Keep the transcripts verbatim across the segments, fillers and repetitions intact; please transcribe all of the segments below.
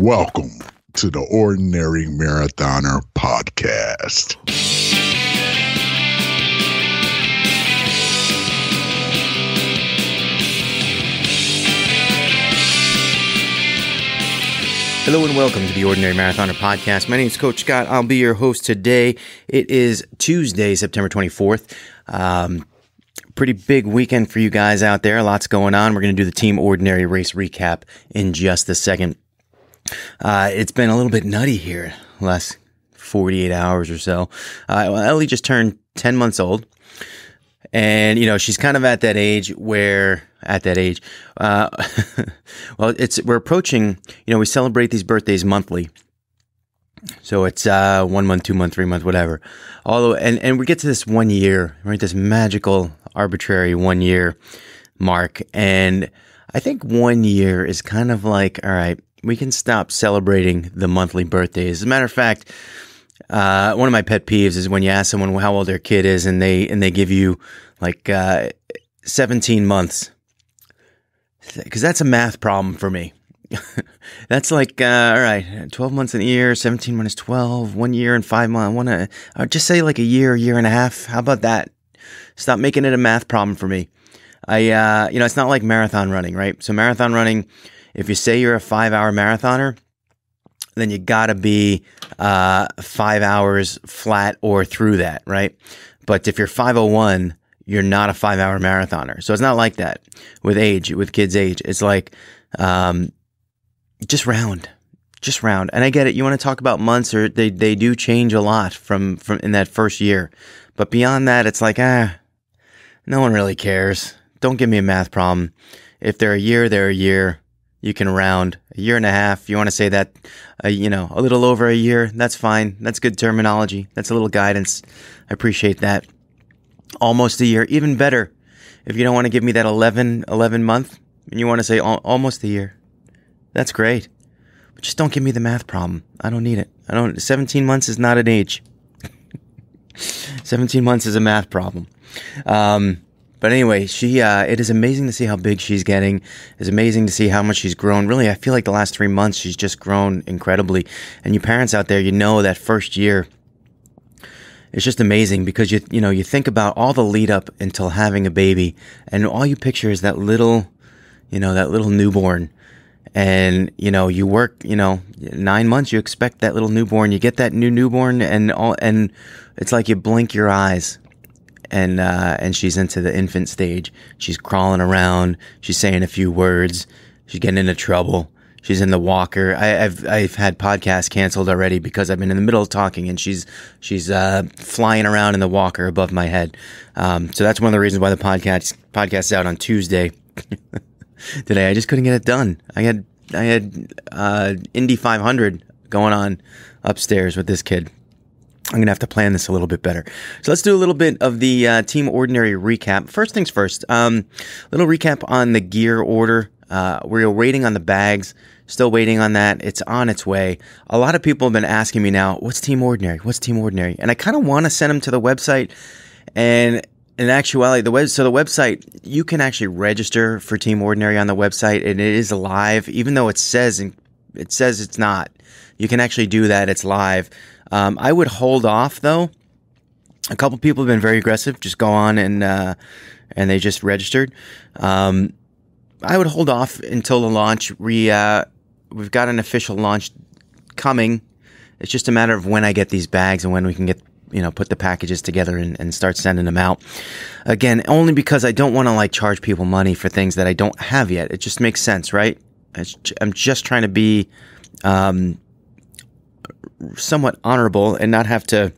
Welcome to the Ordinary Marathoner Podcast. Hello and welcome to the Ordinary Marathoner Podcast. My name is Coach Scott. I'll be your host today. It is Tuesday, September twenty-fourth. Um, Pretty big weekend for you guys out there. Lots going on. We're going to do the Team Ordinary race recap in just a second. Uh, it's been a little bit nutty here, last forty-eight hours or so. Uh, well, Ellie just turned ten months old. And, you know, she's kind of at that age where, at that age, uh, well, it's we're approaching, you know, we celebrate these birthdays monthly. So it's uh, one month, two month, three month, whatever. Although, and, and we get to this one year, right, this magical, arbitrary one year mark. And I think one year is kind of like, all right, we can stop celebrating the monthly birthdays. As a matter of fact, uh, one of my pet peeves is when you ask someone how old their kid is and they and they give you like uh, seventeen months. Because that's a math problem for me. That's like, uh, all right, twelve months in a year, seventeen minus twelve, one year and five months. I want to uh, just say like a year, year and a half. How about that? Stop making it a math problem for me. I, uh, you know, it's not like marathon running, right? So marathon running, if you say you're a five-hour marathoner, then you gotta be uh, five hours flat or through that, right? But if you're five oh one, you're not a five-hour marathoner. So it's not like that with age, with kids' age. It's like um, just round, just round. And I get it. You want to talk about months, or they they do change a lot from from in that first year. But beyond that, it's like, ah, no one really cares. Don't give me a math problem. If they're a year, they're a year. You can round. A year and a half, you want to say that, uh, you know, a little over a year, that's fine. That's good terminology. That's a little guidance. I appreciate that. Almost a year, even better. If you don't want to give me that eleven month and you want to say al almost a year, that's great. But just don't give me the math problem. I don't need it. I don't. seventeen months is not an age. seventeen months is a math problem. Um, but anyway, she uh, it is amazing to see how big she's getting. It's amazing to see how much she's grown. Really, I feel like the last three months she's just grown incredibly. And you parents out there, you know that first year, it's just amazing because, you you know, you think about all the lead up until having a baby. And all you picture is that little, you know, that little newborn. And, you know, you work, you know, nine months, you expect that little newborn, you get that new newborn and all, and it's like you blink your eyes and, uh, and she's into the infant stage. She's crawling around. She's saying a few words. She's getting into trouble. She's in the walker. I, I've, I've had podcasts canceled already because I've been in the middle of talking and she's, she's, uh, flying around in the walker above my head. Um, so that's one of the reasons why the podcast, podcast is out on Tuesday. Today, I just couldn't get it done. I had I had uh, Indy five hundred going on upstairs with this kid. I'm going to have to plan this a little bit better. So let's do a little bit of the uh, Team Ordinary recap. First things first, um, little recap on the gear order. Uh, we're waiting on the bags, still waiting on that. It's on its way. A lot of people have been asking me now, what's Team Ordinary? What's Team Ordinary? And I kind of want to send them to the website and... In actuality, the web, so the website, you can actually register for Team Ordinary on the website, and it is live, even though it says and it says it's not. You can actually do that; it's live. Um, I would hold off though. A couple people have been very aggressive; just go on and uh, and they just registered. Um, I would hold off until the launch. We uh, we've got an official launch coming. It's just a matter of when I get these bags and when we can get. You know, put the packages together and, and start sending them out. Again, only because I don't want to like charge people money for things that I don't have yet. It just makes sense, right? I'm just trying to be um, somewhat honorable and not have to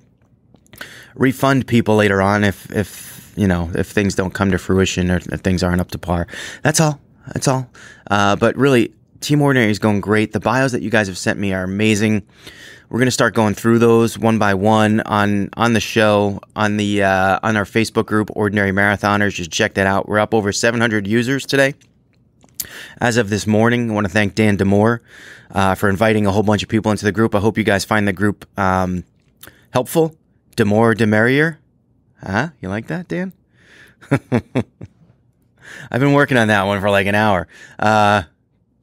refund people later on if, if you know, if things don't come to fruition or if things aren't up to par. That's all. That's all. Uh, but really, Team Ordinary is going great. The bios that you guys have sent me are amazing. We're going to start going through those one by one on on the show, on the uh, on our Facebook group, Ordinary Marathoners. Just check that out. We're up over seven hundred users today. As of this morning, I want to thank Dan Demore uh, for inviting a whole bunch of people into the group. I hope you guys find the group um, helpful. Demore, Demerier. Huh? You like that, Dan? I've been working on that one for like an hour. Uh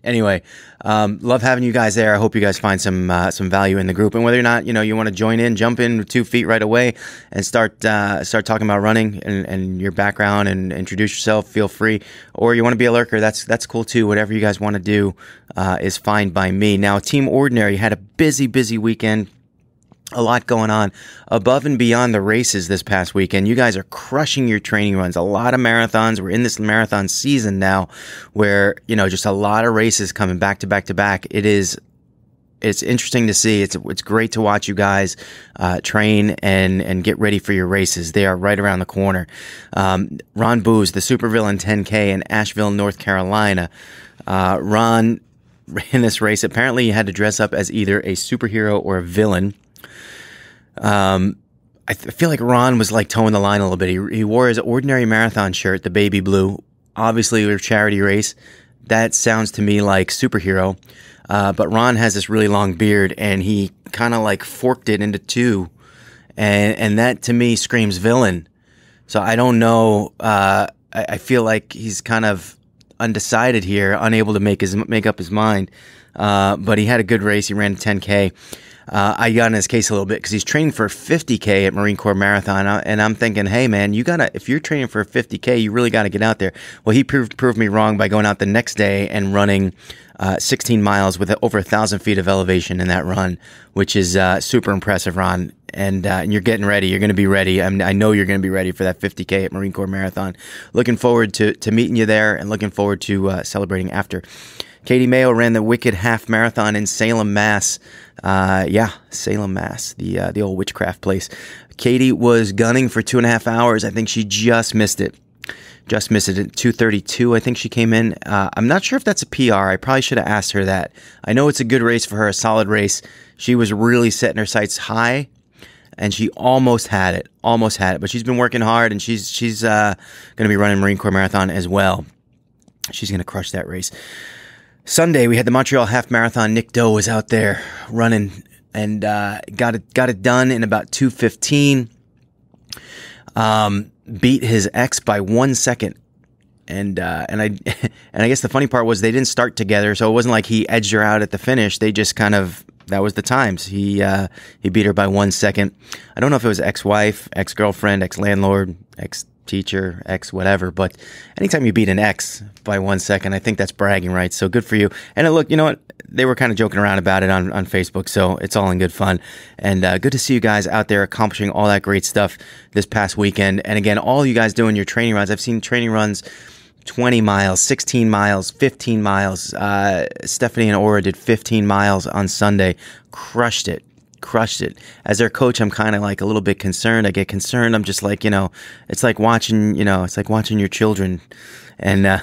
anyway, um, love having you guys there. I hope you guys find some uh, some value in the group. And whether or not, you know, you want to join in, jump in with two feet right away and start uh, start talking about running and, and your background and introduce yourself, feel free. Or you want to be a lurker, that's that's cool too. Whatever you guys want to do uh, is fine by me. Now, Team Ordinary had a busy, busy weekend. A lot going on above and beyond the races this past weekend. You guys are crushing your training runs. A lot of marathons. We're in this marathon season now where, you know, just a lot of races coming back to back to back. It is, it's interesting to see. It's, it's great to watch you guys, uh, train and, and get ready for your races. They are right around the corner. Um, Ron Boos, the supervillain ten K in Asheville, North Carolina. Uh, Ron ran this race. Apparently he had to dress up as either a superhero or a villain. Um, I, th I feel like Ron was like toeing the line a little bit. He, he wore his Ordinary Marathon shirt, the baby blue, obviously your charity race. That sounds to me like superhero. Uh, but Ron has this really long beard and he kind of like forked it into two. And, and that to me screams villain. So I don't know. Uh, I, I feel like he's kind of undecided here, unable to make his, make up his mind. Uh, but he had a good race. He ran ten K. Uh, I got in his case a little bit because he's training for fifty K at Marine Corps Marathon, and I'm thinking, hey man, you gotta if you're training for fifty K, you really gotta get out there. Well, he proved, proved me wrong by going out the next day and running uh, sixteen miles with over a thousand feet of elevation in that run, which is uh, super impressive, Ron. And, uh, and you're getting ready. You're going to be ready. I mean, I know you're going to be ready for that fifty K at Marine Corps Marathon. Looking forward to to meeting you there, and looking forward to uh, celebrating after. Katie Mayo ran the Wicked Half Marathon in Salem, Mass. Uh, yeah, Salem, Mass, the uh, the old witchcraft place. Katie was gunning for two and a half hours. I think she just missed it. Just missed it at two thirty-two, I think she came in. Uh, I'm not sure if that's a P R. I probably should have asked her that. I know it's a good race for her, a solid race. She was really setting her sights high, and she almost had it, almost had it. But she's been working hard, and she's, she's uh, going to be running Marine Corps Marathon as well. She's going to crush that race. Sunday, we had the Montreal Half Marathon. Nick Doe was out there running and uh, got it got it done in about two fifteen. Um, beat his ex by one second. And uh, and I and I guess the funny part was they didn't start together, so it wasn't like he edged her out at the finish. They just kind of, that was the times. He uh, he beat her by one second. I don't know if it was ex-wife, ex-girlfriend, ex-landlord, ex teacher, ex whatever, but anytime you beat an ex by one second, I think that's bragging rights. So good for you. And it looked, you know what, they were kind of joking around about it on, on Facebook, so it's all in good fun. And uh, good to see you guys out there accomplishing all that great stuff this past weekend. And again, all you guys doing your training runs. I've seen training runs twenty miles, sixteen miles, fifteen miles. Uh, Stephanie and Aura did fifteen miles on Sunday. Crushed it. Crushed it. As their coach, I'm kind of like a little bit concerned. I get concerned. I'm just like, you know, it's like watching, you know, it's like watching your children and, uh,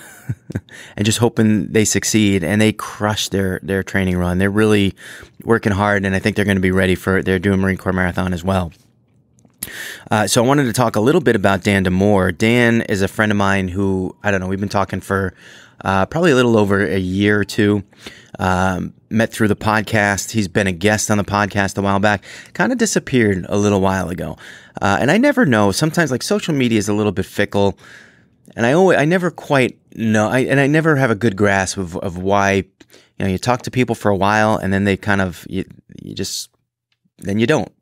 and just hoping they succeed, and they crush their, their training run. They're really working hard, and I think they're going to be ready for it. They're doing Marine Corps Marathon as well. Uh, so I wanted to talk a little bit about Dan Demore. Dan is a friend of mine who, I don't know, we've been talking for uh, probably a little over a year or two. Um, met through the podcast. He's been a guest on the podcast a while back, kind of disappeared a little while ago. Uh, and I never know, sometimes like social media is a little bit fickle, and I always, I never quite know. I, and I never have a good grasp of, of why, you know, you talk to people for a while and then they kind of, you, you just, then you don't.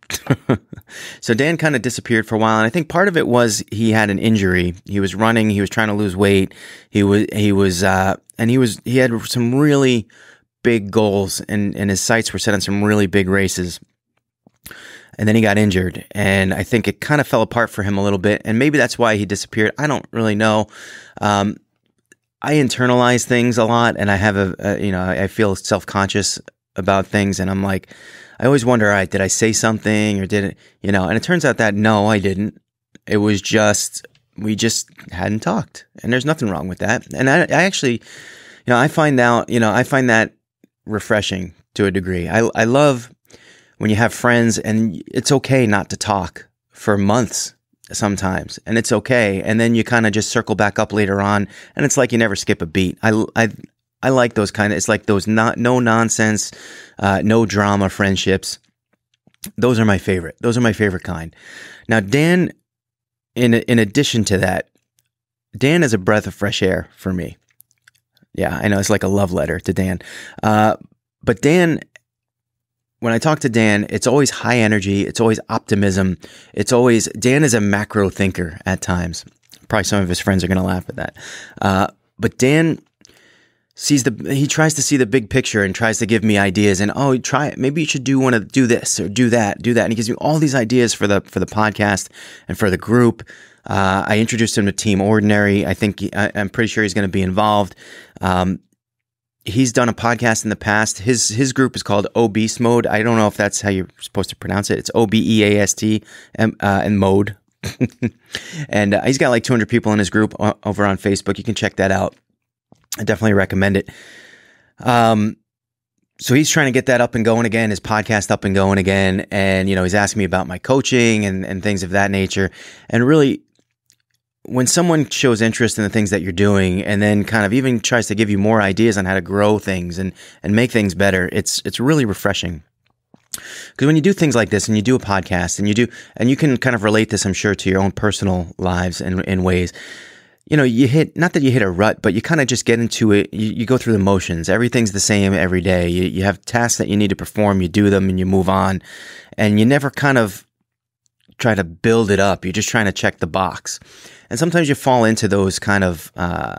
So Dan kind of disappeared for a while, and I think part of it was he had an injury. He was running, he was trying to lose weight. He was, he was, uh, and he was, he had some really big goals, and, and his sights were set on some really big races. And then he got injured, and I think it kind of fell apart for him a little bit, and maybe that's why he disappeared. I don't really know. Um, I internalize things a lot, and I have a, a you know, I feel self-conscious about things, and I'm like, I always wonder, all right, did I say something or didn't, you know, and it turns out that no, I didn't. It was just, we just hadn't talked, and there's nothing wrong with that. And I, I actually, you know, I find out, you know, I find that refreshing to a degree. I, I love when you have friends and it's okay not to talk for months sometimes, and it's okay. And then you kind of just circle back up later on, and it's like you never skip a beat. I, I, I like those kind of, it's like those not, no nonsense, uh, no drama friendships. Those are my favorite. Those are my favorite kind. Now, Dan, in, in addition to that, Dan is a breath of fresh air for me. Yeah, I know. It's like a love letter to Dan. Uh, but Dan, when I talk to Dan, it's always high energy. It's always optimism. It's always, Dan is a macro thinker at times. Probably some of his friends are going to laugh at that. Uh, but Dan sees the, he tries to see the big picture and tries to give me ideas and, oh, try it. Maybe you should do want to do this or do that, do that. And he gives me all these ideas for the, for the podcast and for the group. Uh, I introduced him to Team Ordinary. I think, he, I, I'm pretty sure he's going to be involved. Um, he's done a podcast in the past. His, his group is called Obese Mode. I don't know if that's how you're supposed to pronounce it. It's O B E A S T and, uh, and mode. And uh, he's got like two hundred people in his group o over on Facebook. You can check that out. I definitely recommend it. Um, so he's trying to get that up and going again, his podcast up and going again. And, you know, he's asking me about my coaching and, and things of that nature. And really, when someone shows interest in the things that you're doing and then kind of even tries to give you more ideas on how to grow things and, and make things better, it's, it's really refreshing. Because when you do things like this and you do a podcast and you do, and you can kind of relate this, I'm sure, to your own personal lives in, in ways. You know, you hit, not that you hit a rut, but you kind of just get into it. You, you go through the motions. Everything's the same every day. You, you have tasks that you need to perform. You do them and you move on. And you never kind of try to build it up. You're just trying to check the box. And sometimes you fall into those kind of, uh,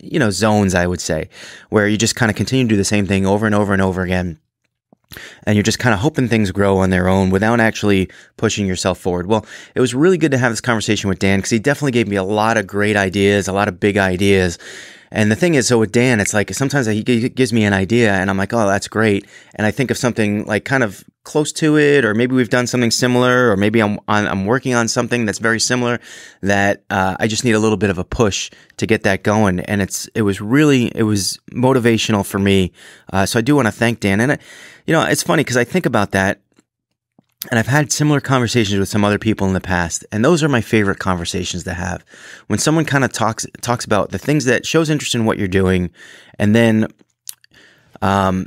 you know, zones, I would say, where you just kind of continue to do the same thing over and over and over again. And you're just kind of hoping things grow on their own without actually pushing yourself forward. Well, it was really good to have this conversation with Dan because he definitely gave me a lot of great ideas, a lot of big ideas. And the thing is, so with Dan, it's like sometimes he gives me an idea and I'm like, oh, that's great. And I think of something like kind of close to it, or maybe we've done something similar, or maybe I'm, I'm working on something that's very similar that uh, I just need a little bit of a push to get that going. And it's, it was really, it was motivational for me. Uh, so I do want to thank Dan. And, it, you know, it's funny because I think about that. And I've had similar conversations with some other people in the past, and those are my favorite conversations to have. When someone kind of talks talks about the things that shows interest in what you're doing, and then um,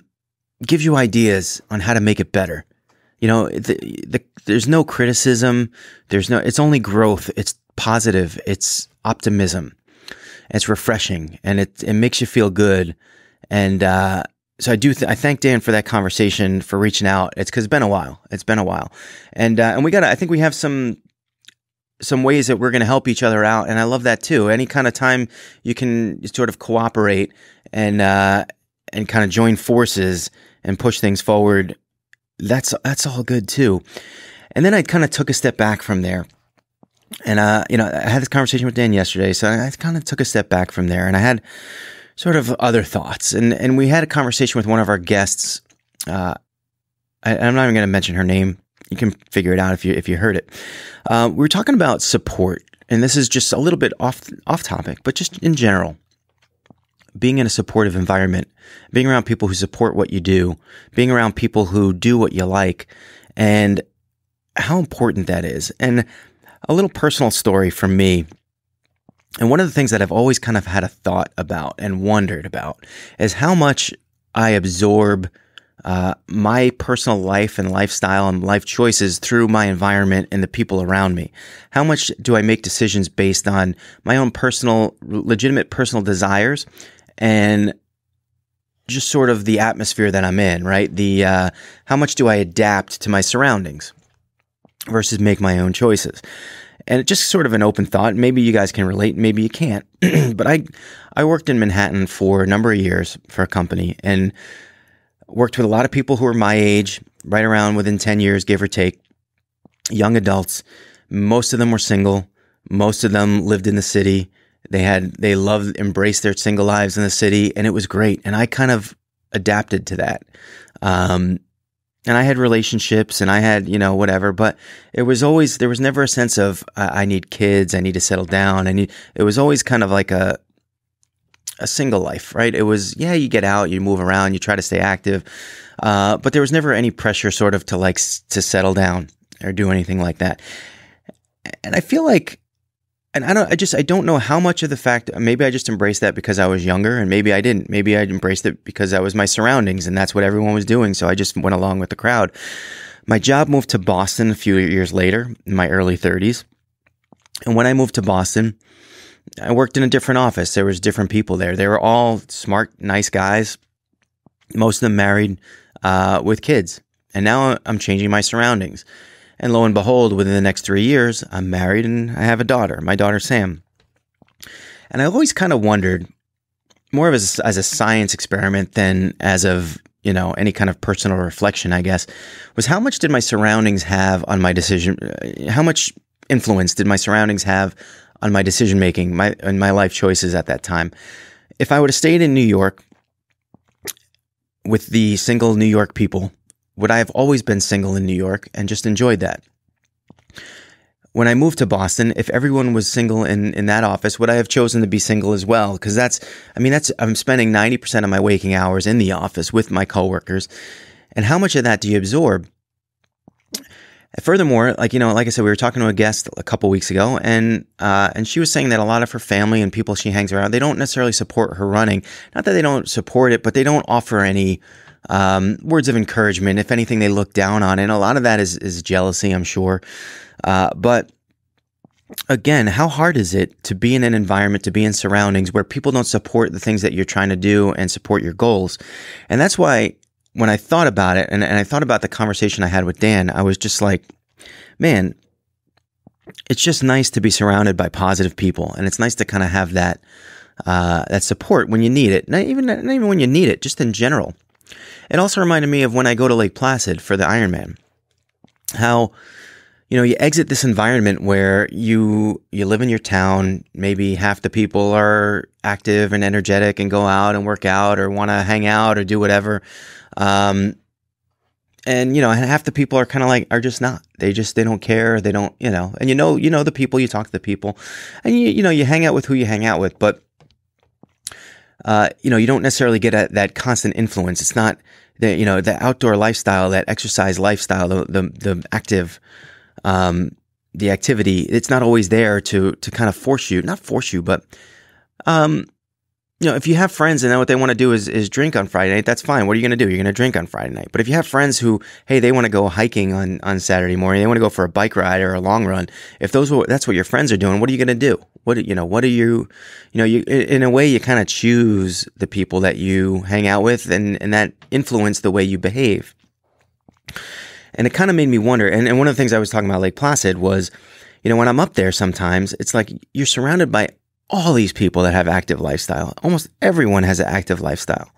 gives you ideas on how to make it better. You know, the, the, there's no criticism. There's no. It's only growth. It's positive. It's optimism. It's refreshing, and it it makes you feel good. And uh, So I do, th I thank Dan for that conversation, for reaching out. It's cause it's been a while. It's been a while. And, uh, and we gotta, I think we have some, some ways that we're going to help each other out. And I love that too. Any kind of time you can sort of cooperate and, uh, and kind of join forces and push things forward. That's, that's all good too. And then I kind of took a step back from there. And, uh, you know, I had this conversation with Dan yesterday. So I kind of took a step back from there and I had sort of other thoughts. And and we had a conversation with one of our guests. Uh, I, I'm not even going to mention her name. You can figure it out if you if you heard it. Uh, we were talking about support. And this is just a little bit off, off topic, but just in general, being in a supportive environment, being around people who support what you do, being around people who do what you like, and how important that is. And a little personal story from me. And one of the things that I've always kind of had a thought about and wondered about is how much I absorb uh, my personal life and lifestyle and life choices through my environment and the people around me. How much do I make decisions based on my own personal, legitimate personal desires and just sort of the atmosphere that I'm in, right? The uh, how much do I adapt to my surroundings versus make my own choices? And it's just sort of an open thought. Maybe you guys can relate. Maybe you can't. But I I worked in Manhattan for a number of years for a company and worked with a lot of people who were my age, right around within ten years, give or take, young adults. Most of them were single. Most of them lived in the city. They had, they loved, embraced their single lives in the city, and it was great. And I kind of adapted to that. Um, And I had relationships and I had, you know, whatever, but it was always, there was never a sense of, uh, I need kids, I need to settle down. I need, it was always kind of like a, a single life, right? It was, yeah, you get out, you move around, you try to stay active. Uh, but there was never any pressure sort of to like, s to settle down or do anything like that. And I feel like, and I don't, I just, I don't know how much of the fact, maybe I just embraced that because I was younger and maybe I didn't, maybe I embraced it because that was my surroundings and that's what everyone was doing. So I just went along with the crowd. My job moved to Boston a few years later in my early thirties. And when I moved to Boston, I worked in a different office. There was different people there. They were all smart, nice guys. Most of them married uh, with kids. And now I'm changing my surroundings. And lo and behold, within the next three years, I'm married and I have a daughter, my daughter, Sam. And I always kind of wondered, more of as, as a science experiment than as of, you know, any kind of personal reflection, I guess, was how much did my surroundings have on my decision? How much influence did my surroundings have on my decision making, my and my life choices at that time? If I would have stayed in New York with the single New York people, would I have always been single in New York and just enjoyed that? When I moved to Boston, if everyone was single in, in that office, would I have chosen to be single as well? Because that's, I mean, that's, I'm spending ninety percent of my waking hours in the office with my coworkers. And how much of that do you absorb? Furthermore, like, you know, like I said, we were talking to a guest a couple weeks ago, and uh, and she was saying that a lot of her family and people she hangs around, they don't necessarily support her running. Not that they don't support it, but they don't offer any um, words of encouragement. If anything, they look down on it. And a lot of that is, is jealousy, I'm sure. Uh, but again, how hard is it to be in an environment, to be in surroundings where people don't support the things that you're trying to do and support your goals? And that's why when I thought about it, and, and I thought about the conversation I had with Dan, I was just like, man, it's just nice to be surrounded by positive people. And it's nice to kind of have that, uh, that support when you need it. Not even, not even when you need it, just in general. It also reminded me of when I go to Lake Placid for the Ironman, how, you know, you exit this environment where you you live in your town, maybe half the people are active and energetic and go out and work out or want to hang out or do whatever. Um, and, you know, half the people are kind of like, are just not, they just, they don't care. They don't, you know, and you know, you know, the people, you talk to the people and you, you know, you hang out with who you hang out with, but, uh, you know, you don't necessarily get a, that constant influence. It's not the, you know, the outdoor lifestyle, that exercise lifestyle, the, the, the active Um, the activity, it's not always there to, to kind of force you, not force you, but, um, you know, if you have friends and then what they want to do is, is drink on Friday night, that's fine. What are you going to do? You're going to drink on Friday night. But if you have friends who, hey, they want to go hiking on, on Saturday morning, they want to go for a bike ride or a long run. If those were, that's what your friends are doing, what are you going to do? What, you know, what are you, you know, you, in a way you kind of choose the people that you hang out with and, and that influence the way you behave. And it kind of made me wonder, and, and one of the things I was talking about Lake Placid was, you know, when I'm up there sometimes, it's like you're surrounded by all these people that have active lifestyle. Almost everyone has an active lifestyle.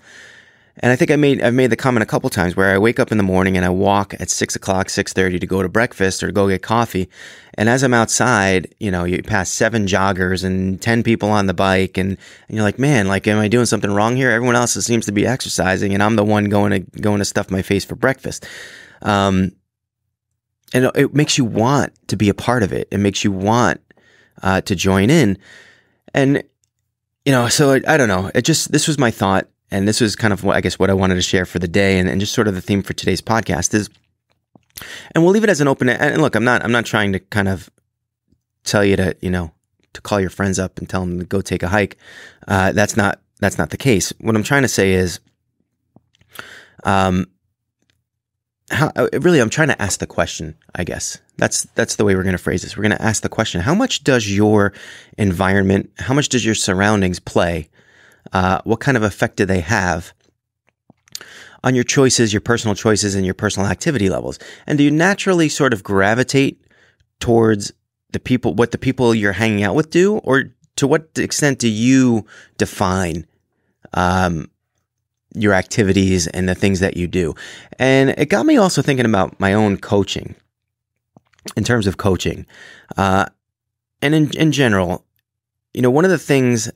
And I think I made, I've made the comment a couple times where I wake up in the morning and I walk at six o'clock, six thirty to go to breakfast or to go get coffee. And as I'm outside, you know, you pass seven joggers and ten people on the bike and, and you're like, man, like, am I doing something wrong here? Everyone else seems to be exercising and I'm the one going to, going to stuff my face for breakfast. Um, and it makes you want to be a part of it. It makes you want, uh, to join in. And, you know, so I, I don't know, it just, this was my thought. And this was kind of what, I guess, what I wanted to share for the day. And, and just sort of the theme for today's podcast is, and we'll leave it as an open, and look, I'm not, I'm not trying to kind of tell you to, you know, to call your friends up and tell them to go take a hike. Uh, that's not, that's not the case. What I'm trying to say is, um, How, really, I'm trying to ask the question, I guess. That's that's the way we're going to phrase this. We're going to ask the question, how much does your environment, how much does your surroundings play? Uh, what kind of effect do they have on your choices, your personal choices, and your personal activity levels? And do you naturally sort of gravitate towards the people, what the people you're hanging out with do? Or to what extent do you define um your activities and the things that you do? And it got me also thinking about my own coaching in terms of coaching. Uh, and in, in general, you know, one of the things,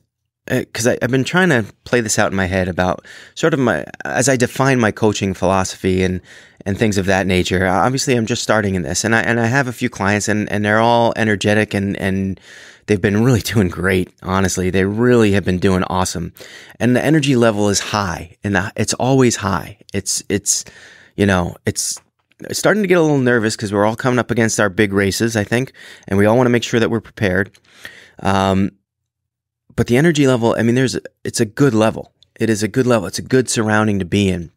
because uh, I've been trying to play this out in my head about sort of my, as I define my coaching philosophy and, and things of that nature. Obviously I'm just starting in this and I, and I have a few clients and, and they're all energetic and, and they've been really doing great. Honestly, they really have been doing awesome. And the energy level is high and the, it's always high. It's, it's, you know, it's starting to get a little nervous because we're all coming up against our big races, I think. And we all want to make sure that we're prepared. Um, but the energy level, I mean, there's, it's a good level. It is a good level. It's a good surrounding to be in.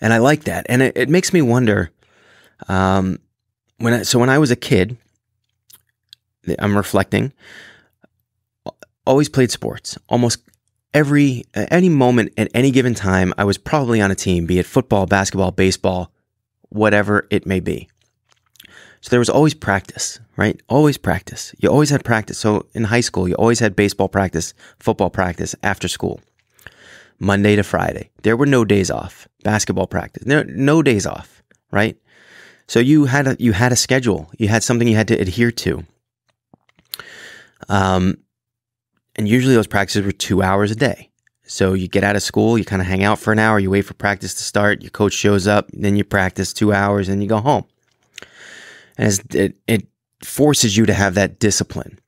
And I like that. And it, it makes me wonder, um, when I, so when I was a kid, I'm reflecting, always played sports. Almost every, at any moment, at any given time, I was probably on a team, be it football, basketball, baseball, whatever it may be. So there was always practice, right? Always practice. You always had practice. So in high school, you always had baseball practice, football practice after school, Monday to Friday. There were no days off. Basketball practice, no, no days off, right? So you had a, you had a schedule. You had something you had to adhere to. Um, and usually those practices were two hours a day. So you get out of school, you kind of hang out for an hour, you wait for practice to start, your coach shows up, then you practice two hours and you go home. And it, it forces you to have that discipline.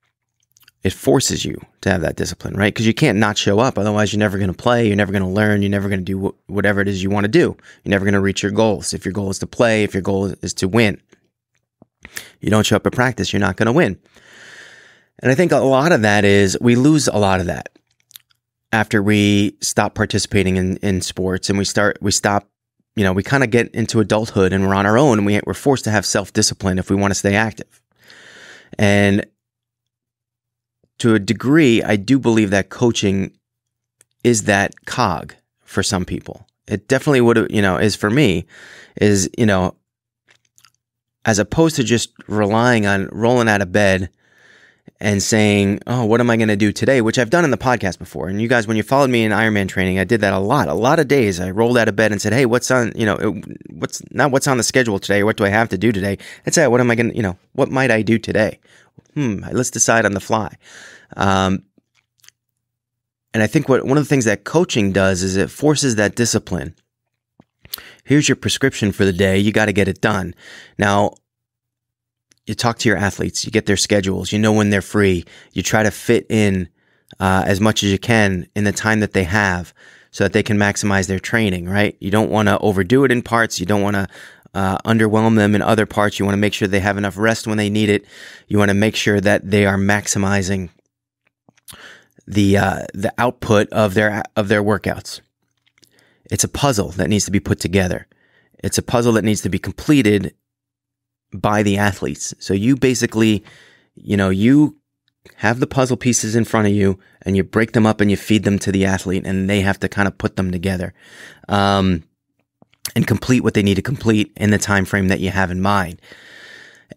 It forces you to have that discipline, right? Because you can't not show up. Otherwise, you're never going to play. You're never going to learn. You're never going to do wh- whatever it is you want to do. You're never going to reach your goals. If your goal is to play, if your goal is to win, you don't show up at practice, you're not going to win. And I think a lot of that is we lose a lot of that after we stop participating in, in sports and we start, we stop. You know, we kind of get into adulthood and we're on our own and we, we're forced to have self-discipline if we want to stay active. And to a degree, I do believe that coaching is that cog for some people. It definitely would, you know, is for me, is, you know, as opposed to just relying on rolling out of bed and saying, oh, what am I going to do today? Which I've done in the podcast before. And you guys, when you followed me in Ironman training, I did that a lot. A lot of days I rolled out of bed and said, hey, what's on, you know, it, what's not what's on the schedule today? What do I have to do today? I'd say, what am I going to, you know, what might I do today? Hmm, let's decide on the fly. Um, and I think what one of the things that coaching does is it forces that discipline. Here's your prescription for the day. You got to get it done. Now, you talk to your athletes, you get their schedules, you know when they're free, you try to fit in uh, as much as you can in the time that they have so that they can maximize their training, right? You don't want to overdo it in parts, you don't want to uh, underwhelm them in other parts, you want to make sure they have enough rest when they need it, you want to make sure that they are maximizing the uh, the output of their of their workouts. It's a puzzle that needs to be put together. It's a puzzle that needs to be completed by the athletes. So you basically, you know, you have the puzzle pieces in front of you and you break them up and you feed them to the athlete and they have to kind of put them together um, and complete what they need to complete in the time frame that you have in mind.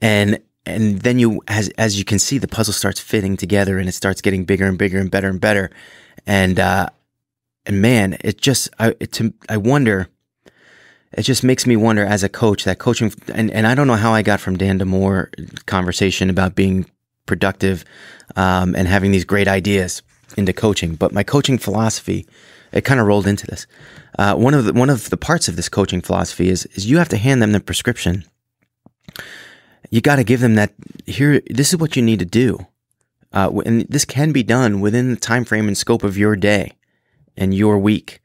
And and then you, as as you can see, the puzzle starts fitting together and it starts getting bigger and bigger and better and better. And uh, and man, it just, I, it, to, I wonder... It just makes me wonder as a coach that coaching, and, and I don't know how I got from Dan Demore conversation about being productive um, and having these great ideas into coaching, but my coaching philosophy, it kind of rolled into this. Uh, one of the, one of the parts of this coaching philosophy is, is you have to hand them the prescription. You got to give them that here, this is what you need to do. Uh, and this can be done within the time frame and scope of your day and your week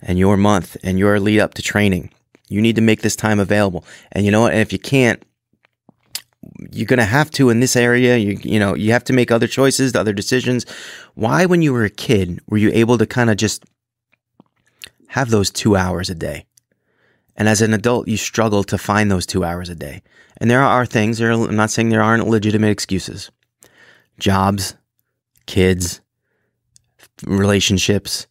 and your month and your lead up to training. You need to make this time available. And you know what? And if you can't, you're going to have to in this area, you, you know, you have to make other choices, other decisions. Why, when you were a kid, were you able to kind of just have those two hours a day? And as an adult, you struggle to find those two hours a day. And there are things, there are, I'm not saying there aren't legitimate excuses. Jobs, kids, relationships,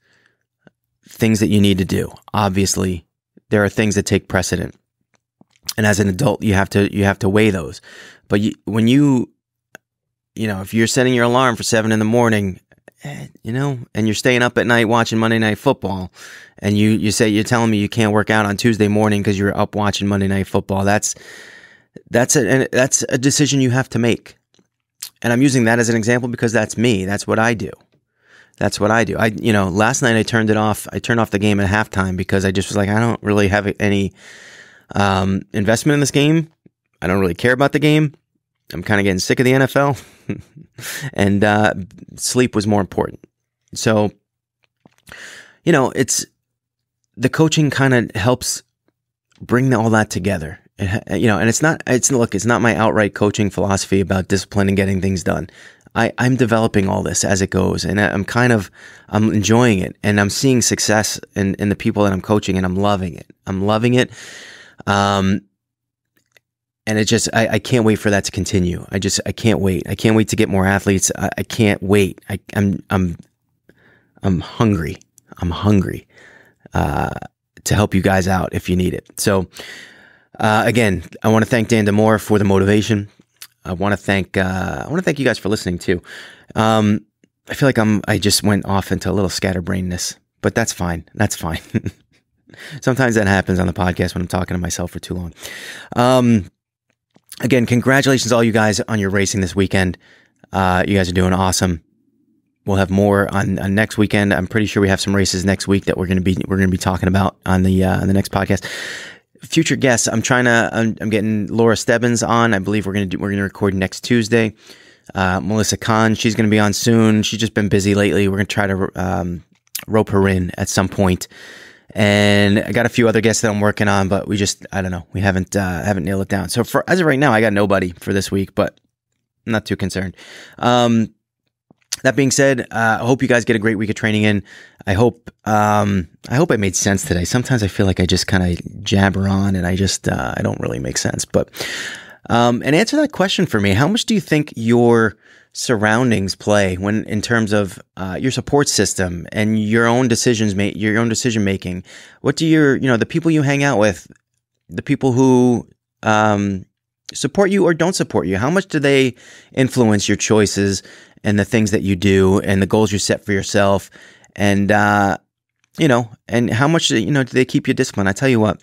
things that you need to do, obviously. There are things that take precedent, and as an adult, you have to you have to weigh those. But you, when you, you know, if you're setting your alarm for seven in the morning, eh, you know, and you're staying up at night watching Monday Night Football, and you you say you're telling me you can't work out on Tuesday morning because you're up watching Monday Night Football, that's that's a that's a decision you have to make. And I'm using that as an example because that's me. That's what I do. That's what I do. I, you know, last night I turned it off. I turned off the game at halftime because I just was like, I don't really have any um, investment in this game. I don't really care about the game. I'm kind of getting sick of the N F L. And uh, sleep was more important. So, you know, it's the coaching kind of helps bring all that together. It, you know, and it's not, it's look, it's not my outright coaching philosophy about discipline and getting things done. I, I'm developing all this as it goes, and I'm kind of, I'm enjoying it, and I'm seeing success in, in the people that I'm coaching, and I'm loving it. I'm loving it. Um, And it just, I, I can't wait for that to continue. I just, I can't wait. I can't wait to get more athletes. I, I can't wait. I, I'm, I'm, I'm hungry. I'm hungry uh, to help you guys out if you need it. So uh, again, I want to thank Dan Demore for the motivation. I want to thank, uh, I want to thank you guys for listening too. Um, I feel like I'm, I just went off into a little scatterbrainness, but that's fine. That's fine. Sometimes that happens on the podcast when I'm talking to myself for too long. Um, Again, congratulations all you guys on your racing this weekend. Uh, you guys are doing awesome. We'll have more on, on next weekend. I'm pretty sure we have some races next week that we're going to be we're going to be talking about on the uh, on the next podcast. Future guests, I'm trying to I'm, I'm getting Laura Stebbins on. I believe we're going to do, we're going to record next Tuesday. Uh, Melissa Khan, she's going to be on soon. She's just been busy lately. We're going to try to um, rope her in at some point. And I got a few other guests that I'm working on, but we just, I don't know, we haven't, uh, haven't nailed it down. So for, as of right now, I got nobody for this week, but I'm not too concerned. Um, that being said, uh, I hope you guys get a great week of training in. I hope, um, I hope I made sense today. Sometimes I feel like I just kind of jabber on and I just, uh, I don't really make sense, but, um, and answer that question for me. How much do you think your surroundings play when in terms of uh, your support system and your own decisions ma your own decision making? What do your, you know, the people you hang out with, the people who um, support you or don't support you, how much do they influence your choices and the things that you do and the goals you set for yourself? And, uh, you know, and how much, you know, do they keep you disciplined? I tell you what,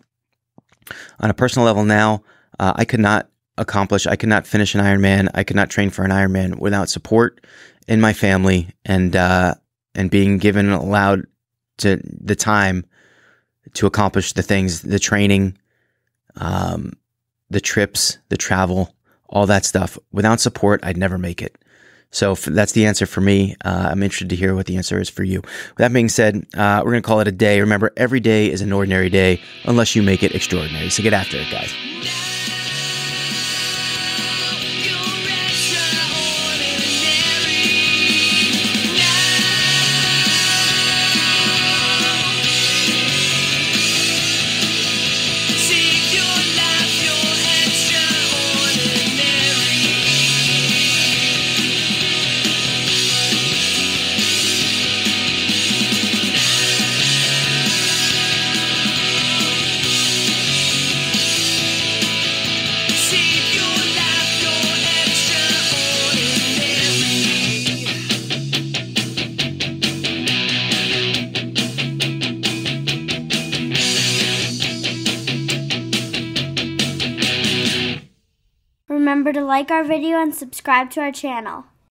on a personal level now, uh, I could not accomplish. I could not finish an Ironman. I could not train for an Ironman without support in my family and, uh, and being given and allowed to the time to accomplish the things, the training, um, the trips, the travel, all that stuff. Without support, I'd never make it. So f that's the answer for me. Uh, I'm interested to hear what the answer is for you. With that being said, uh, we're going to call it a day. Remember, every day is an ordinary day unless you make it extraordinary. So get after it, guys. Remember to like our video and subscribe to our channel.